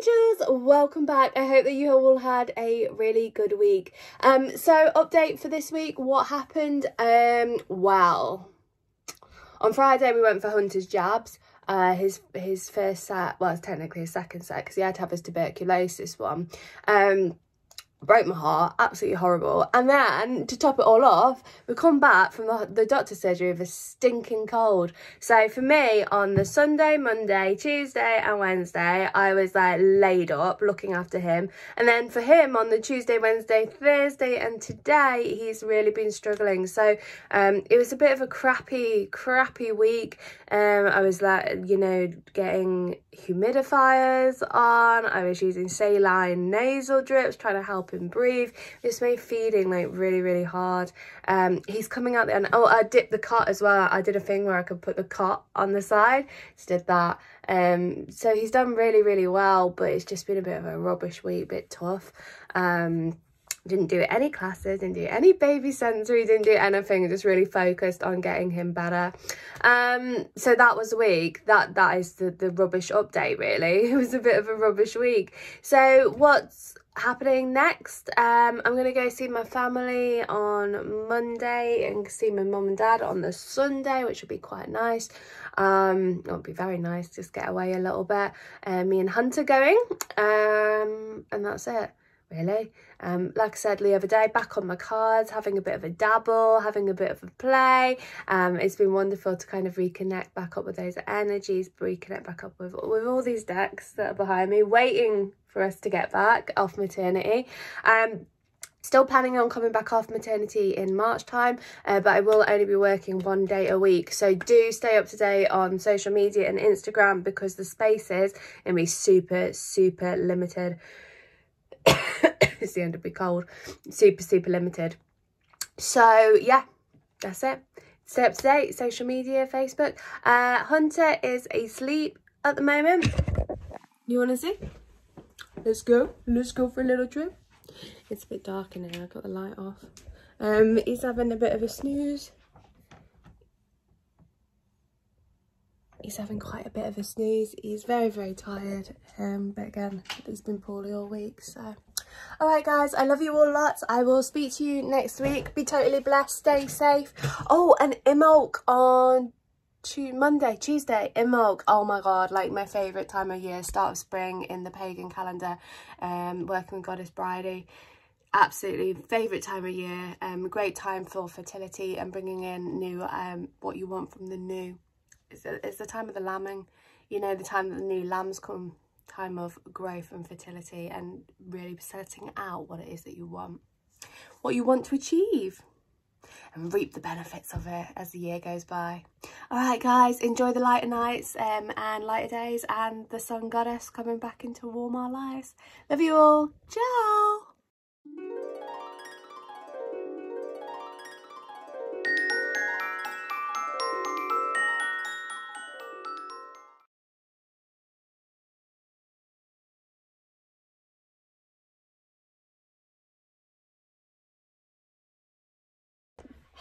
Angels, welcome back. I hope that you all had a really good week. So update for this week, what happened? Well, on Friday we went for Hunter's jabs. His first set, well, it's technically his second set because he had to have his tuberculosis one. Broke my heart, absolutely horrible. And then to top it all off, we come back from the doctor's surgery with a stinking cold. So for me, on the Sunday, Monday, Tuesday and Wednesday, I was like laid up looking after him. And then for him on the Tuesday, Wednesday, Thursday and today, he's really been struggling. So it was a bit of a crappy week. I was like, you know, getting humidifiers on, I was using saline nasal drips, trying to help him breathe. This made feeding like really hard. He's coming out there, and oh, I dipped the cot as well. I did a thing where I could put the cot on the side, just did that. So he's done really well, but it's just been a bit of a rubbish week, a bit tough. Didn't do any classes, didn't do any baby sensory, didn't do anything, just really focused on getting him better. So that was the week. That is the rubbish update, really. It was a bit of a rubbish week. So what's happening next? I'm gonna go see my family on Monday and see my mum and dad on the Sunday, which will be quite nice. It'll be very nice, just get away a little bit. Me and Hunter going, and that's it really. Like I said the other day, back on my cards, having a bit of a dabble, having a bit of a play. It's been wonderful to kind of reconnect back up with those energies, reconnect back up with all these decks that are behind me waiting for us to get back off maternity. Still planning on coming back off maternity in March time, but I will only be working one day a week. So do stay up to date on social media and Instagram, because the spaces are going to be super limited. It's the end of the cold. Super limited. So yeah, that's it. Stay up to date, social media, Facebook. Hunter is asleep at the moment. You want to see? Let's go for a little trip. It's a bit dark in here, I got the light off. He's having a bit of a snooze. He's having quite a bit of a snooze. He's very tired, but again, he's been poorly all week. So all right guys, I love you all lots. I will speak to you next week. Be totally blessed, stay safe. Oh, and Imolc on Monday, Tuesday, Imolc. Oh my god, like my favourite time of year, start of spring in the pagan calendar. Working with Goddess Bridie, absolutely favourite time of year. Great time for fertility and bringing in new, what you want from the new. It's the time of the lambing, you know, the time that the new lambs come, time of growth and fertility, and really setting out what it is that you want, what you want to achieve, and reap the benefits of it as the year goes by. All right guys, enjoy the lighter nights and lighter days, and the sun goddess coming back into warm our lives. Love you all, ciao.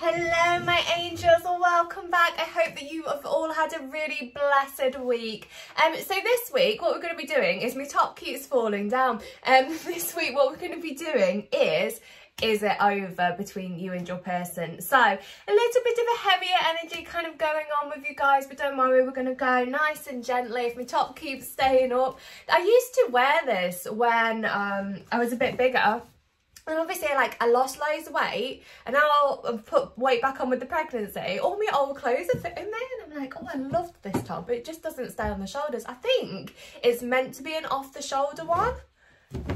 Hello my angels, welcome back. I hope that you have all had a really blessed week. So this week what we're going to be doing is, my top keeps falling down, this week what we're going to be doing is it over between you and your person? So a little bit of a heavier energy kind of going on with you guys, but don't worry, we're going to go nice and gently. If my top keeps staying up, I used to wear this when I was a bit bigger. And obviously, like, I lost loads of weight, and now I'll put weight back on with the pregnancy. All my old clothes are fitting there, and I'm like, oh, I loved this top, but it just doesn't stay on the shoulders. I think it's meant to be an off-the-shoulder one,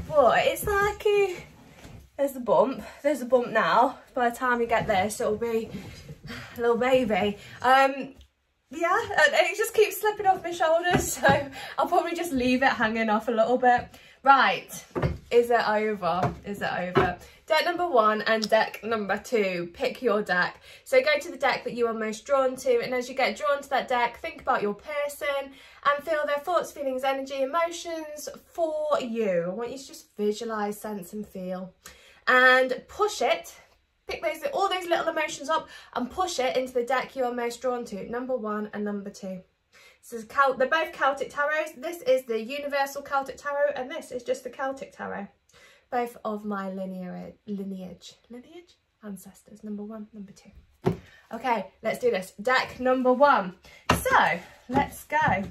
but it's like, there's a bump. There's a bump now. By the time you get this, it'll be a little baby. Yeah, and it just keeps slipping off my shoulders, so I'll probably just leave it hanging off a little bit. Right. Is it over? Is it over? Deck number one and deck number two. Pick your deck. So go to the deck that you are most drawn to, and as you get drawn to that deck, think about your person and feel their thoughts, feelings, energy, emotions for you. I want you to just visualise, sense and feel. And push it. Pick those, all those little emotions up and push it into the deck you are most drawn to. Number one and number two. So they're both Celtic Tarots. This is the Universal Celtic Tarot and this is just the Celtic Tarot. Both of my lineage? Ancestors, number one, number two. Okay, let's do this. Deck number one. So, let's go.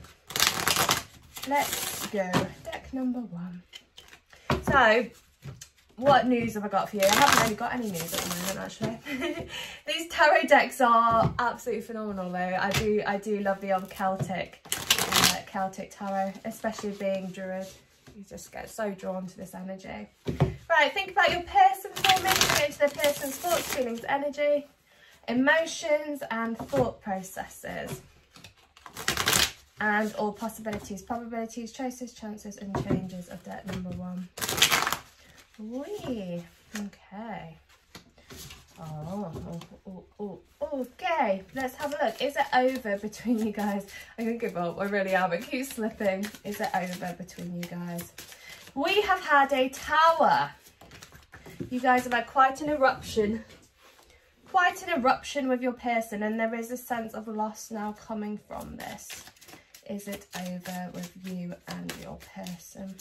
Let's go. Deck number one. So, what news have I got for you? I haven't really got any news at the moment, actually. These tarot decks are absolutely phenomenal, though. I do love the old Celtic tarot, especially being Druid. You just get so drawn to this energy. Right, think about your person for me. Go into their person's thoughts, feelings, energy, emotions and thought processes. And all possibilities, probabilities, choices, chances and changes of deck number one. Wee. Okay. Okay, let's have a look. Is it over between you guys? I'm going to give up. I really am. It keeps slipping. Is it over between you guys? We have had a tower. You guys have had quite an eruption. Quite an eruption with your person. And there is a sense of loss now coming from this. Is it over with you and your person?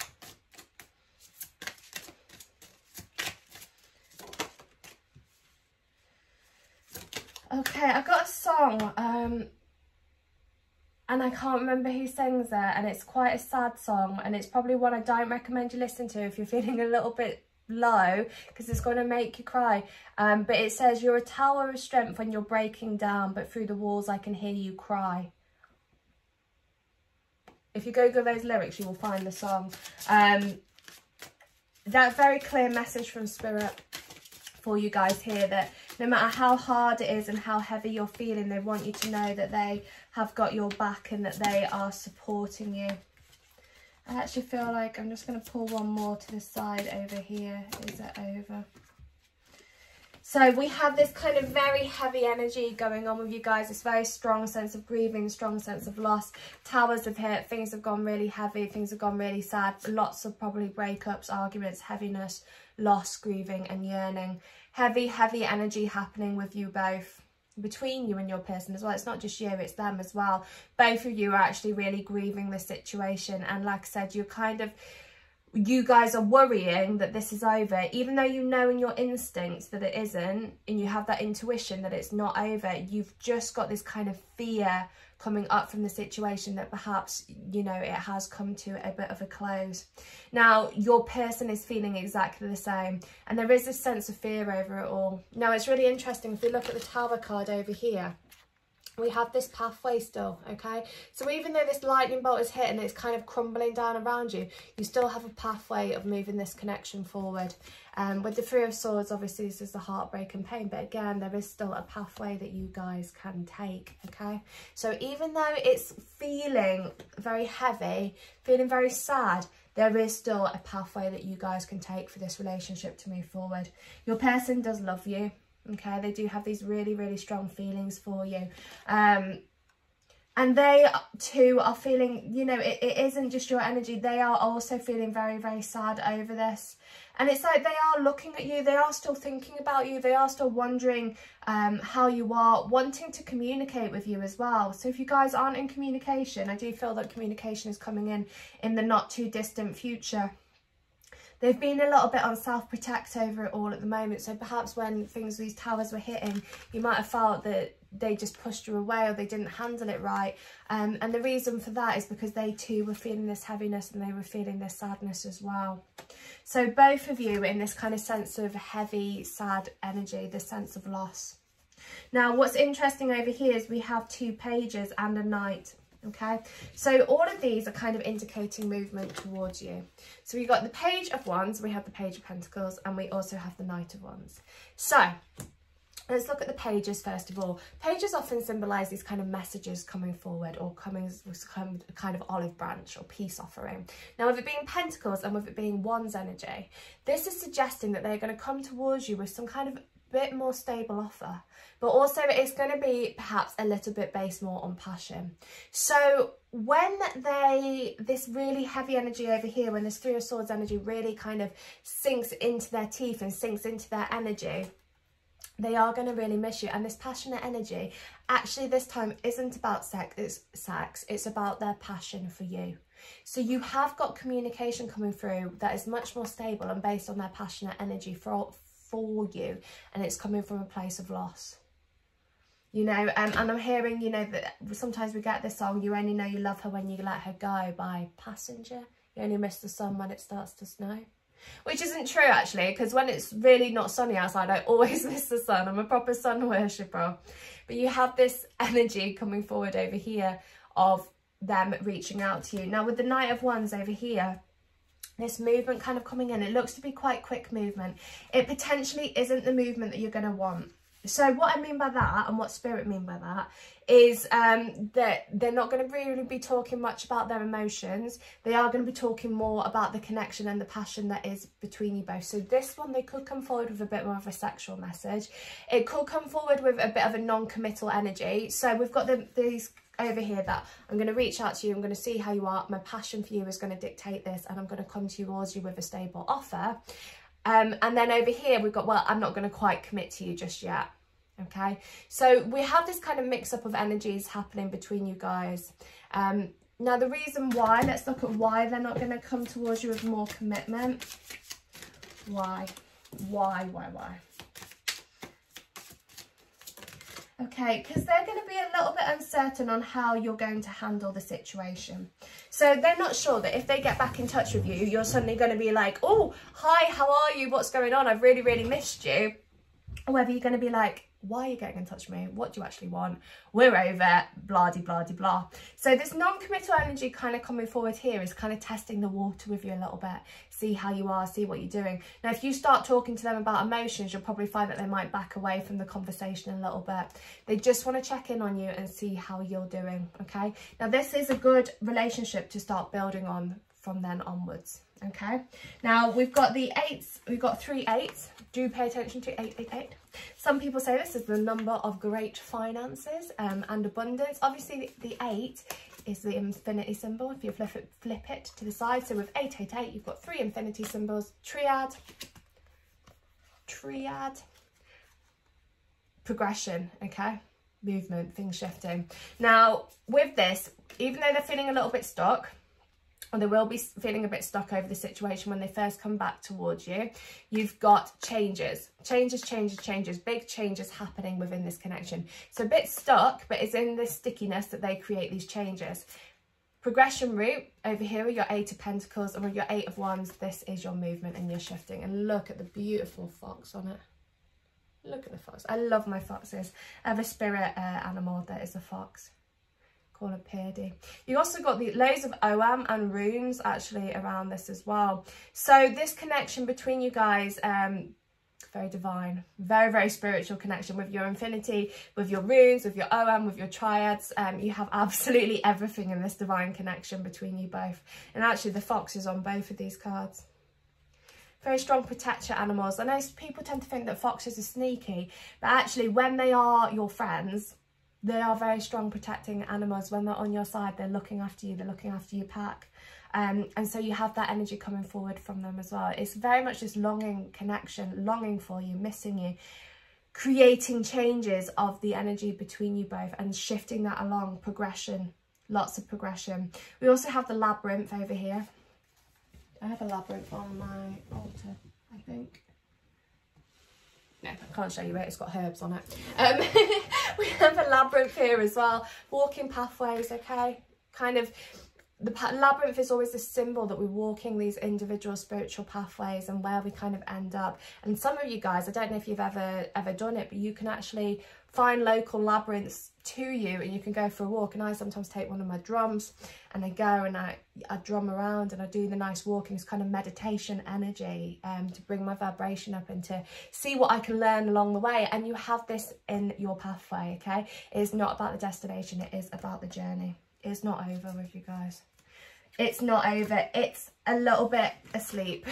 Okay, I've got a song, and I can't remember who sings it, and it's quite a sad song, and it's probably one I don't recommend you listen to if you're feeling a little bit low, because it's going to make you cry, but it says, you're a tower of strength when you're breaking down, but through the walls I can hear you cry. If you Google those lyrics, you will find the song. That very clear message from Spirit for you guys here, that no matter how hard it is and how heavy you're feeling, they want you to know that they have got your back and that they are supporting you. I actually feel like I'm just going to pull one more to the side over here. Is it over? So we have this kind of very heavy energy going on with you guys. This very strong sense of grieving, strong sense of loss. Towers have hit, things have gone really heavy, things have gone really sad. Lots of probably breakups, arguments, heaviness, loss, grieving and yearning. Heavy, heavy energy happening with you both, between you and your person as well. It's not just you, it's them as well. Both of you are actually really grieving this situation. And like I said, you're kind of... you guys are worrying that this is over, even though you know in your instincts that it isn't, and you have that intuition that it's not over. You've just got this kind of fear coming up from the situation that perhaps, you know, it has come to a bit of a close. Now, your person is feeling exactly the same, and there is this sense of fear over it all. Now, it's really interesting, if we look at the Tower card over here, we have this pathway still, okay? So even though this lightning bolt is hit and it's kind of crumbling down around you, you still have a pathway of moving this connection forward. With the Three of Swords, obviously, this is the heartbreak and pain, but again, there is still a pathway that you guys can take, okay? So even though it's feeling very heavy, feeling very sad, there is still a pathway that you guys can take for this relationship to move forward. Your person does love you. Okay, they do have these really, really strong feelings for you. And they too are feeling, you know, it isn't just your energy. They are also feeling very, very sad over this. And it's like they are looking at you. They are still thinking about you. They are still wondering how you are, wanting to communicate with you as well. So if you guys aren't in communication, I do feel that communication is coming in the not too distant future. They've been a little bit on self-protect over it all at the moment. So perhaps when things, these towers were hitting, you might have felt that they just pushed you away or they didn't handle it right. And the reason for that is because they too were feeling this heaviness and they were feeling this sadness as well. So both of you in this kind of sense of heavy, sad energy, this sense of loss. Now, what's interesting over here is we have two pages and a knight. Okay, so all of these are kind of indicating movement towards you. So we've got the Page of Wands, we have the Page of Pentacles, and we also have the Knight of Wands. So let's look at the pages first of all. Pages often symbolise these kind of messages coming forward or coming with a kind of olive branch or peace offering. Now, with it being Pentacles and with it being Wands energy, this is suggesting that they're going to come towards you with some kind of bit more stable offer, but also it's going to be perhaps a little bit based more on passion. So when this really heavy energy over here, when this Three of Swords energy really kind of sinks into their teeth and sinks into their energy, They are going to really miss you. And this passionate energy, actually this time isn't about sex, it's about their passion for you. So you have got communication coming through that is much more stable and based on their passionate energy for you, and it's coming from a place of loss. You know, and I'm hearing, you know, that sometimes we get this song, "You only know you love her when you let her go" by Passenger. You only miss the sun when it starts to snow. Which isn't true, actually, because when it's really not sunny outside, I always miss the sun. I'm a proper sun worshipper. But you have this energy coming forward over here of them reaching out to you. Now, with the Knight of Wands over here, this movement kind of coming in, it looks to be quite quick movement. It potentially isn't the movement that you're going to want. So what I mean by that, and what Spirit mean by that, is that they're not going to really be talking much about their emotions. They are going to be talking more about the connection and the passion that is between you both. So this one, they could come forward with a bit more of a sexual message. It could come forward with a bit of a non-committal energy. So we've got these over here that I'm going to reach out to you, I'm going to see how you are, my passion for you is going to dictate this, and I'm going to come towards you with a stable offer. And then over here we've got, well, I'm not going to quite commit to you just yet. Okay, so we have this kind of mix up of energies happening between you guys. Now the reason why, let's look at why they're not going to come towards you with more commitment. Why? Okay, because they're going to be a little bit uncertain on how you're going to handle the situation. So they're not sure that if they get back in touch with you, you're suddenly going to be like, "Oh, hi, how are you? What's going on? I've really, really missed you." Or whether you're going to be like, "Why are you getting in touch with me? What do you actually want? We're over it, blah-de-blah-de-blah." So this non-committal energy kind of coming forward here is kind of testing the water with you a little bit. See how you are, see what you're doing. Now, if you start talking to them about emotions, you'll probably find that they might back away from the conversation a little bit. They just want to check in on you and see how you're doing, okay? Now, this is a good relationship to start building on from then onwards, okay? Now, we've got the eights. We've got 3 8s. Do pay attention to 888. Some people say this is the number of great finances and abundance. Obviously, the 8 is the infinity symbol if you flip it to the side. So with 888, you've got 3 infinity symbols, triad, progression, okay? Movement, things shifting. Now, with this, even though they're feeling a little bit stuck, or they will be feeling a bit stuck over the situation when they first come back towards you, you've got changes, big changes happening within this connection. So a bit stuck, but it's in this stickiness that they create these changes. Progression route, over here are your 8 of Pentacles, and with your 8 of Wands, this is your movement and your shifting. And look at the beautiful fox on it. Look at the fox. I love my foxes. I have a spirit animal that is a fox. You also got the loads of OM and runes actually around this as well. So this connection between you guys, very divine, very spiritual connection with your infinity, with your runes, with your OM, with your triads. You have absolutely everything in this divine connection between you both. And actually the fox is on both of these cards. Very strong protector animals. I know people tend to think that foxes are sneaky, but actually when they are your friends, they are very strong protecting animals. When they're on your side, they're looking after you, they're looking after your pack. And so you have that energy coming forward from them as well. It's very much this longing connection, longing for you, missing you, creating changes of the energy between you both and shifting that along, progression, lots of progression. We also have the Labyrinth over here. I have a labyrinth on my altar, I think. No, I can't show you it, it's got herbs on it. We have a labyrinth here as well, walking pathways, okay? Kind of, the labyrinth is always a symbol that we're walking these individual spiritual pathways and where we kind of end up. And some of you guys, I don't know if you've ever done it, but you can actually find local labyrinths to you and you can go for a walk. And I sometimes take one of my drums and I go and I drum around and I do the nice walking. It's kind of meditation energy to bring my vibration up and to see what I can learn along the way. And you have this in your pathway, okay? It's not about the destination, it is about the journey. It's not over with you guys. It's not over, it's a little bit asleep.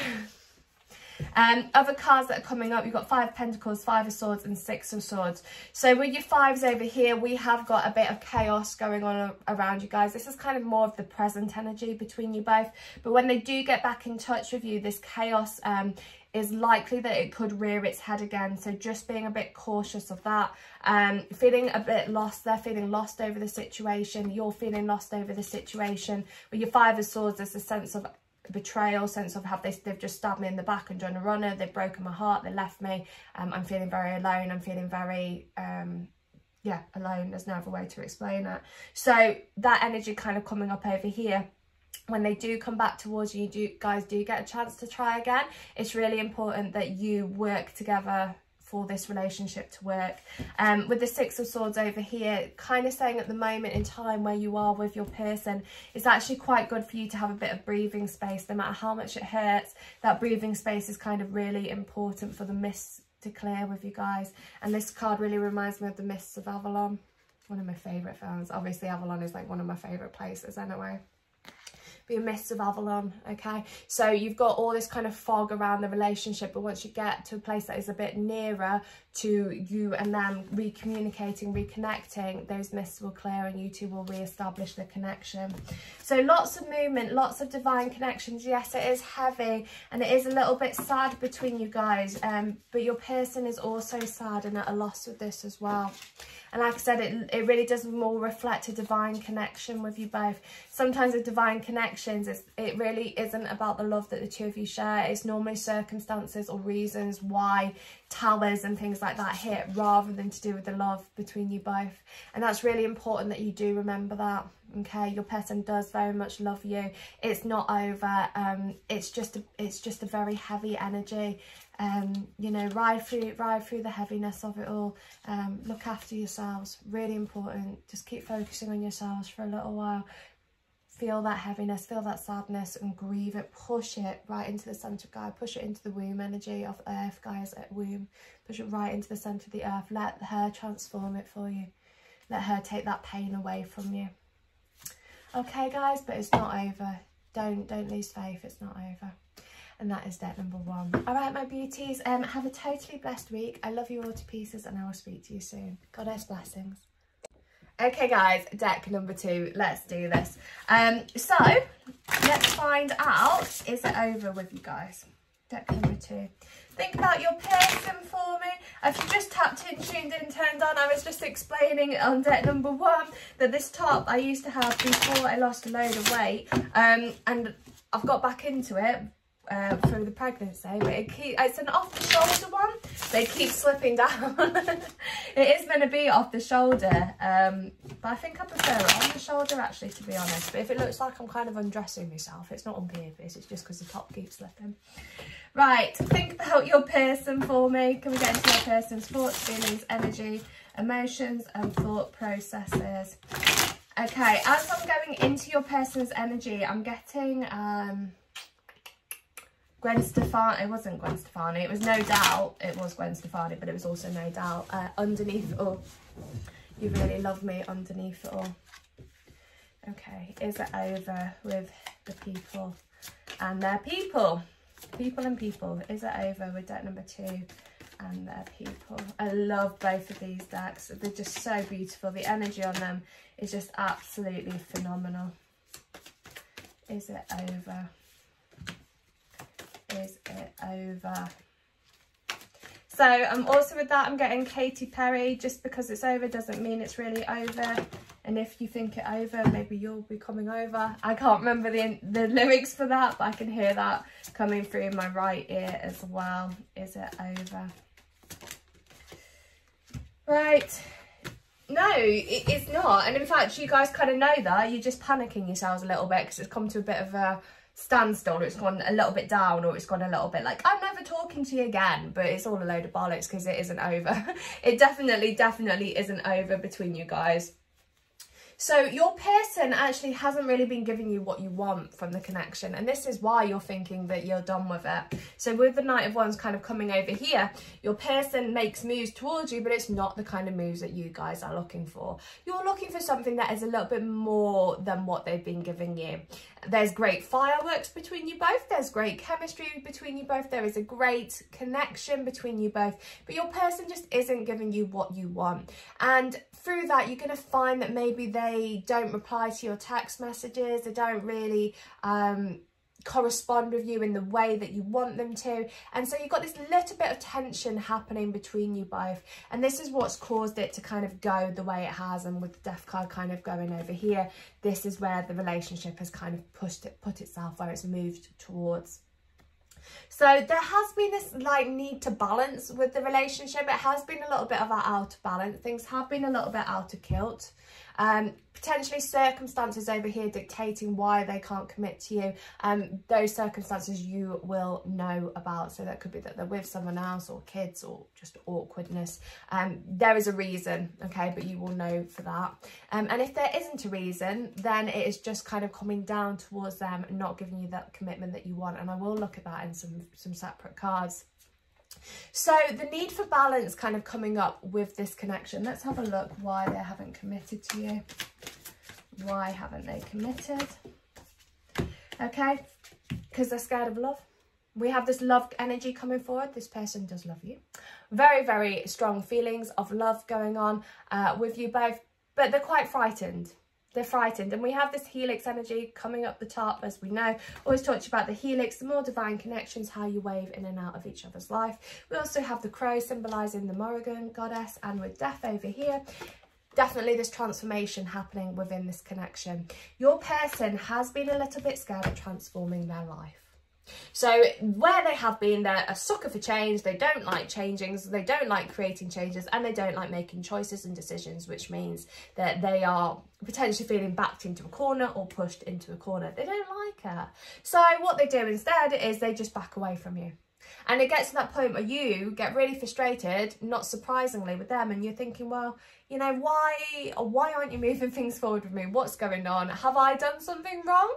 Other cards that are coming up, you've got Five of Pentacles, Five of Swords and Six of Swords. So with your fives over here, we have got a bit of chaos going on around you guys. This is kind of more of the present energy between you both. But when they do get back in touch with you, this chaos is likely that it could rear its head again. So just being a bit cautious of that. Feeling a bit lost. They're feeling lost over the situation. You're feeling lost over the situation. With your Five of Swords, there's a sense of betrayal, sense of they've just stabbed me in the back and done a runner, they've broken my heart, they left me, I'm feeling very alone, I'm feeling very alone, there's no other way to explain it. So that energy kind of coming up over here. When they do come back towards you, you guys do get a chance to try again. It's really important that you work together for this relationship to work. With the Six of Swords over here, kind of saying at the moment in time where you are with your person, it's actually quite good for you to have a bit of breathing space. No matter how much it hurts, that breathing space is kind of really important for the mists to clear with you guys. And this card really reminds me of the Mists of Avalon, one of my favourite films. Obviously Avalon is like one of my favourite places anyway. Your Mists of Avalon, okay? So you've got all this kind of fog around the relationship, but once you get to a place that is a bit nearer to you and them recommunicating, reconnecting, those mists will clear and you two will re-establish the connection. So lots of movement, lots of divine connections. Yes, it is heavy and it is a little bit sad between you guys, but your person is also sad and at a loss with this as well. And like I said, it really does more reflect a divine connection with you both. Sometimes with divine connections, it really isn't about the love that the two of you share. It's normally circumstances or reasons why towers and things like that hit, rather than to do with the love between you both. And that's really important that you do remember that, okay? Your person does very much love you. It's not over. It's just a very heavy energy. You know, ride through the heaviness of it all. Look after yourselves, really important. Just keep focusing on yourselves for a little while. Feel that heaviness, feel that sadness and grieve it. Push it right into the centre, guys. Push it into the womb energy of earth, guys, at womb. Push it right into the centre of the earth. Let her transform it for you. Let her take that pain away from you. Okay, guys, but it's not over. Don't lose faith, it's not over. And that is deck number one. All right, my beauties, have a totally blessed week. I love you all to pieces and I will speak to you soon. Goddess blessings. Okay, guys, deck number two. Let's do this. So let's find out, is it over with you guys? Deck number two. Think about your person for me. If you just tapped in, tuned in, turned on, I was just explaining on deck number one that this top I used to have before I lost a load of weight, and I've got back into it through the pregnancy, but it's an off the shoulder one. They keep slipping down. It is meant to be off the shoulder, but I think I prefer it on the shoulder, actually, to be honest. But if it looks like I'm kind of undressing myself, it's not on purpose, it's just because the top keeps slipping. Right, think about your person for me. Can we get into your person's thoughts, feelings, energy, emotions and thought processes? Okay, as I'm going into your person's energy, I'm getting Gwen Stefani. It wasn't Gwen Stefani, it was No Doubt. It was Gwen Stefani, but it was also No Doubt. Underneath it all. You really love me underneath it all. Okay, is it over with the people and their people? People and people. Is it over with deck number two and their people? I love both of these decks. They're just so beautiful. The energy on them is just absolutely phenomenal. Is it over? Is it over? So I'm also with that, I'm getting Katie Perry. Just because it's over doesn't mean it's really over, and if you think it over, maybe you'll be coming over. I can't remember the lyrics for that, but I can hear that coming through my right ear as well. Is it over? Right, no, it's not. And in fact, you guys kind of know that. You're just panicking yourselves a little bit because it's come to a bit of a standstill, or it's gone a little bit down, or it's gone a little bit like, I'm never talking to you again. But it's all a load of bollocks because it isn't over. It definitely isn't over between you guys. So your person actually hasn't really been giving you what you want from the connection, and this is why you're thinking that you're done with it. So with the Knight of Wands kind of coming over here, your person makes moves towards you, but it's not the kind of moves that you guys are looking for. You're looking for something that is a little bit more than what they've been giving you. There's great fireworks between you both, there's great chemistry between you both, there is a great connection between you both, but your person just isn't giving you what you want. And through that, you're going to find that maybe they don't reply to your text messages, they don't really correspond with you in the way that you want them to, and so you've got this little bit of tension happening between you both, and this is what's caused it to kind of go the way it has. And with the Death card kind of going over here, this is where the relationship has kind of put itself where it's moved towards. So there has been this like need to balance with the relationship. It has been a little bit of out of balance. Things have been a little bit out of kilt. Potentially circumstances over here dictating why they can't commit to you. Those circumstances you will know about. So that could be that they're with someone else, or kids, or just awkwardness. There is a reason, okay, but you will know for that. And if there isn't a reason, then it is just kind of coming down towards them, not giving you that commitment that you want. And I will look at that in some separate cards. So the need for balance kind of coming up with this connection. Let's have a look why they haven't committed to you. Why haven't they committed? Okay, because they're scared of love. We have this love energy coming forward. This person does love you. Very, very strong feelings of love going on with you both, but they're quite frightened. They're frightened, and we have this helix energy coming up the top, as we know. Always talked about the helix, the more divine connections, how you wave in and out of each other's life. We also have the crow symbolising the Morrigan goddess, and with death over here, definitely this transformation happening within this connection. Your person has been a little bit scared of transforming their life. So where they have been, they're a sucker for change, they don't like changings, they don't like creating changes, and they don't like making choices and decisions, which means that they are potentially feeling backed into a corner or pushed into a corner. They don't like it. So what they do instead is they just back away from you. And it gets to that point where you get really frustrated, not surprisingly, with them, and you're thinking, well, you know, why aren't you moving things forward with me? What's going on? Have I done something wrong?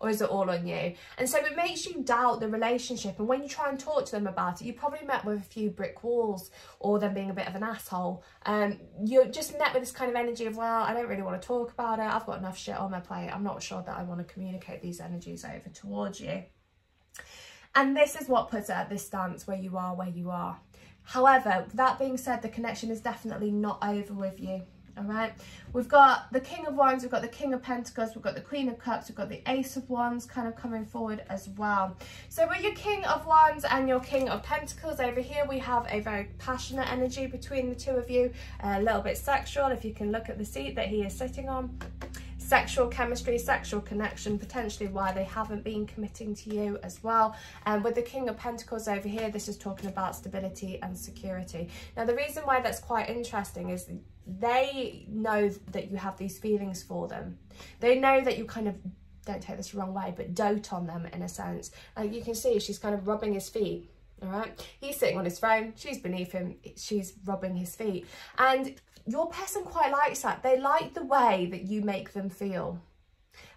Or is it all on you? And so it makes you doubt the relationship. And when you try and talk to them about it, you probably met with a few brick walls, or them being a bit of an asshole. You're just met with this kind of energy of, well, I don't really want to talk about it. I've got enough shit on my plate. I'm not sure that I want to communicate these energies over towards you. And this is what puts it at this stance where you are, However, that being said, the connection is definitely not over with you. All right, we've got the King of Wands, we've got the King of Pentacles, we've got the Queen of Cups, we've got the Ace of Wands kind of coming forward as well. So with your King of Wands and your King of Pentacles over here, we have a very passionate energy between the two of you, a little bit sexual, if you can look at the seat that he is sitting on. Sexual chemistry, sexual connection, potentially why they haven't been committing to you as well. And with the King of Pentacles over here, this is talking about stability and security. Now, the reason why that's quite interesting is they know that you have these feelings for them. They know that you kind of, don't take this the wrong way, but dote on them in a sense. Like you can see, she's kind of rubbing his feet. All right, he's sitting on his throne, she's beneath him, she's rubbing his feet. And your person quite likes that. They like the way that you make them feel.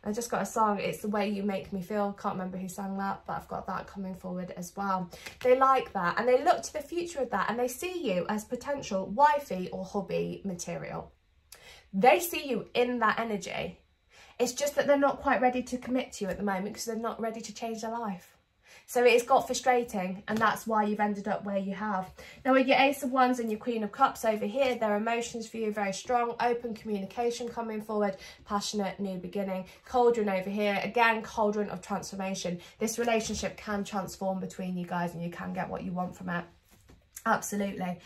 I just got a song, It's the Way You Make Me Feel. Can't remember who sang that, but I've got that coming forward as well. They like that, and they look to the future of that, and they see you as potential wifey or hubby material. They see you in that energy. It's just that they're not quite ready to commit to you at the moment because they're not ready to change their life. So it's got frustrating, and that's why you've ended up where you have. Now with your Ace of Wands and your Queen of Cups over here, their emotions for you very strong, open communication coming forward, passionate new beginning. Cauldron over here, again, cauldron of transformation. This relationship can transform between you guys, and you can get what you want from it. Absolutely.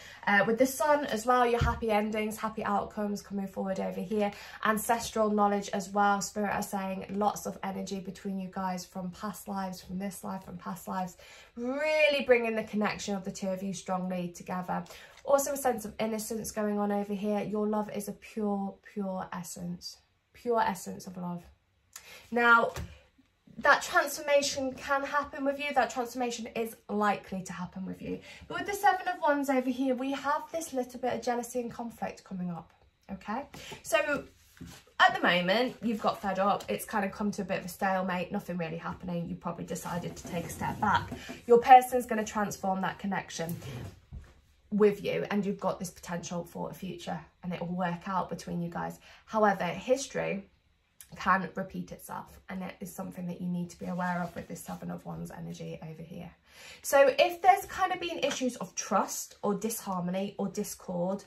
With the Sun as well, your happy endings, happy outcomes coming forward over here. Ancestral knowledge as well. Spirit are saying lots of energy between you guys from past lives, from this life, from past lives. Really bringing the connection of the two of you strongly together. Also a sense of innocence going on over here. Your love is a pure, pure essence. Pure essence of love. Now, that transformation can happen with you. That transformation is likely to happen with you. But with the Seven of Wands over here, we have this little bit of jealousy and conflict coming up, okay? So at the moment, you've got fed up. It's kind of come to a bit of a stalemate, nothing really happening. You probably decided to take a step back. Your person's going to transform that connection with you, and you've got this potential for a future, and it will work out between you guys. However, history can repeat itself, and it is something that you need to be aware of with this Seven of Wands energy over here. So if there's kind of been issues of trust or disharmony or discord,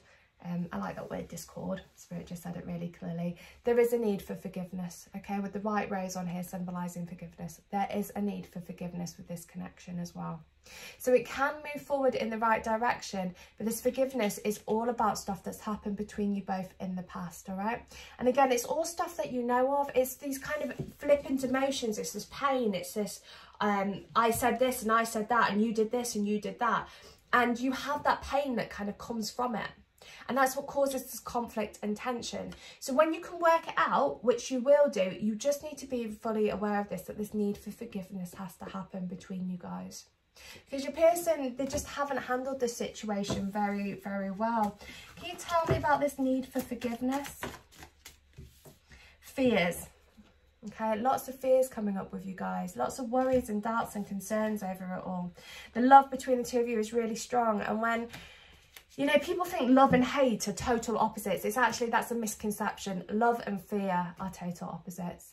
I like that word discord, Spirit just said it really clearly. There is a need for forgiveness, okay, with the white rose on here symbolizing forgiveness. There is a need for forgiveness with this connection as well. So it can move forward in the right direction, but this forgiveness is all about stuff that's happened between you both in the past, all right? And again, it's all stuff that you know of. It's these kind of flippant emotions. It's this pain. It's this, I said this and I said that, and you did this and you did that. And you have that pain that kind of comes from it. And that's what causes this conflict and tension. So when you can work it out, which you will do, you just need to be fully aware of this, that this need for forgiveness has to happen between you guys. Because your person, they just haven't handled the situation very, very well. Can you tell me about this need for forgiveness? Fears. Okay, lots of fears coming up with you guys. Lots of worries and doubts and concerns over it all. The love between the two of you is really strong. And when, you know, people think love and hate are total opposites. It's actually, that's a misconception. Love and fear are total opposites.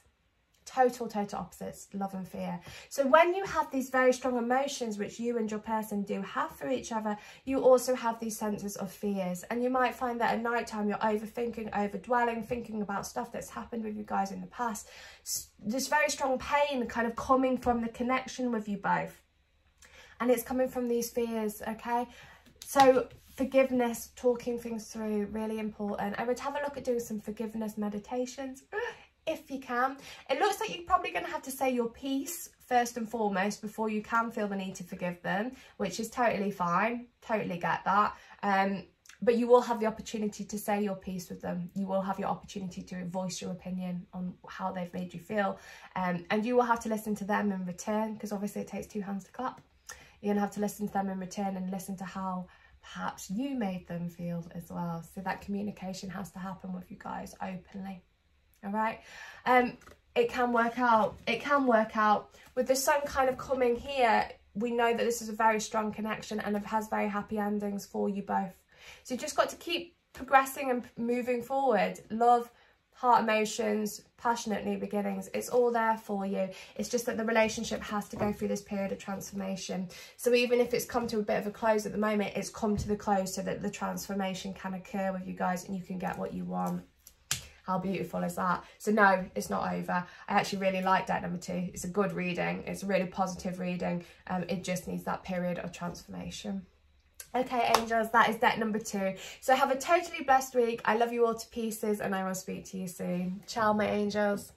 Total opposites, love and fear. So when you have these very strong emotions, which you and your person do have for each other, you also have these senses of fears. And you might find that at night time you're overthinking, overdwelling, thinking about stuff that's happened with you guys in the past. This very strong pain kind of coming from the connection with you both. And it's coming from these fears, okay? So forgiveness, talking things through, really important. I would have a look at doing some forgiveness meditations. If you can. It looks like you're probably going to have to say your piece first and foremost before you can feel the need to forgive them, which is totally fine. Totally get that. But you will have the opportunity to say your piece with them. You will have your opportunity to voice your opinion on how they've made you feel. And you will have to listen to them in return, because obviously it takes two hands to clap. You're going to have to listen to them in return and listen to how perhaps you made them feel as well. So that communication has to happen with you guys openly. All right, it can work out. It can work out. With the sun kind of coming here, we know that this is a very strong connection and it has very happy endings for you both. So you've just got to keep progressing and moving forward. Love, heart emotions, passionate new beginnings. It's all there for you. It's just that the relationship has to go through this period of transformation. So even if it's come to a bit of a close at the moment, it's come to the close so that the transformation can occur with you guys and you can get what you want. How beautiful is that? So no, it's not over. I actually really like deck number 2. It's a good reading. It's a really positive reading. It just needs that period of transformation. Okay, angels, that is deck number 2. So have a totally blessed week. I love you all to pieces and I will speak to you soon. Ciao, my angels.